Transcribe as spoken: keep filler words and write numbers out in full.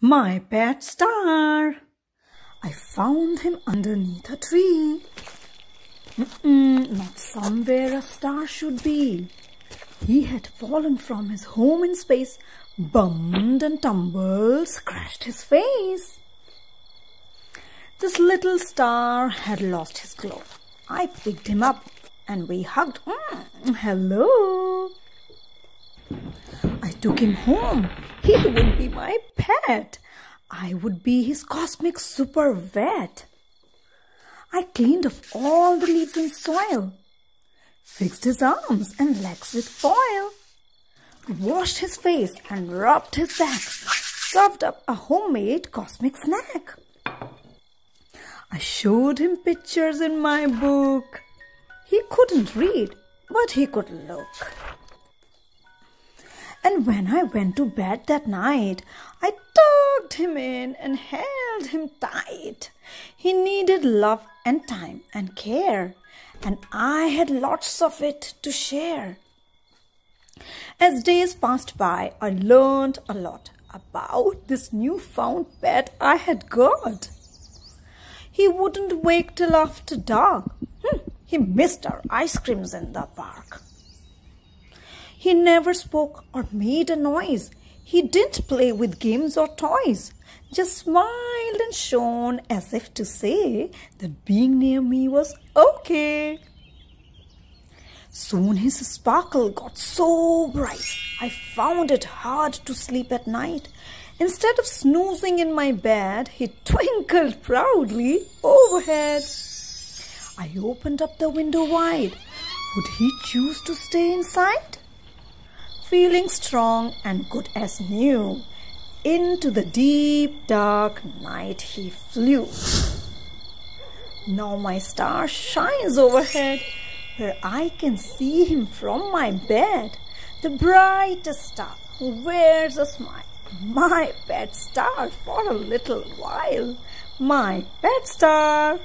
my pet star. I found him underneath a tree. Mm-mm, not somewhere a star should be. He had fallen from his home in space, bumped and tumbled, scratched his face. This little star had lost his glow. I picked him up and we hugged. Mm, hello. I took him home. He would be my pet. I would be his cosmic super vet. I cleaned off all the leaves and soil, fixed his arms and legs with foil, washed his face and rubbed his back, served up a homemade cosmic snack. I showed him pictures in my book. He couldn't read, but he could look. And when I went to bed that night, I tucked him in and held him tight. He needed love and time and care, and I had lots of it to share. As days passed by, I learned a lot about this newfound pet I had got. He wouldn't wake till after dark. Hm, he missed our ice creams in the park. He never spoke or made a noise. He didn't play with games or toys. Just smiled and shone as if to say that being near me was okay. Soon his sparkle got so bright, I found it hard to sleep at night. Instead of snoozing in my bed, he twinkled proudly overhead. I opened up the window wide. Would he choose to stay inside? Feeling strong and good as new, into the deep dark night he flew. Now my star shines overhead, where I can see him from my bed. The brightest star who wears a smile, my pet star for a little while, my pet star.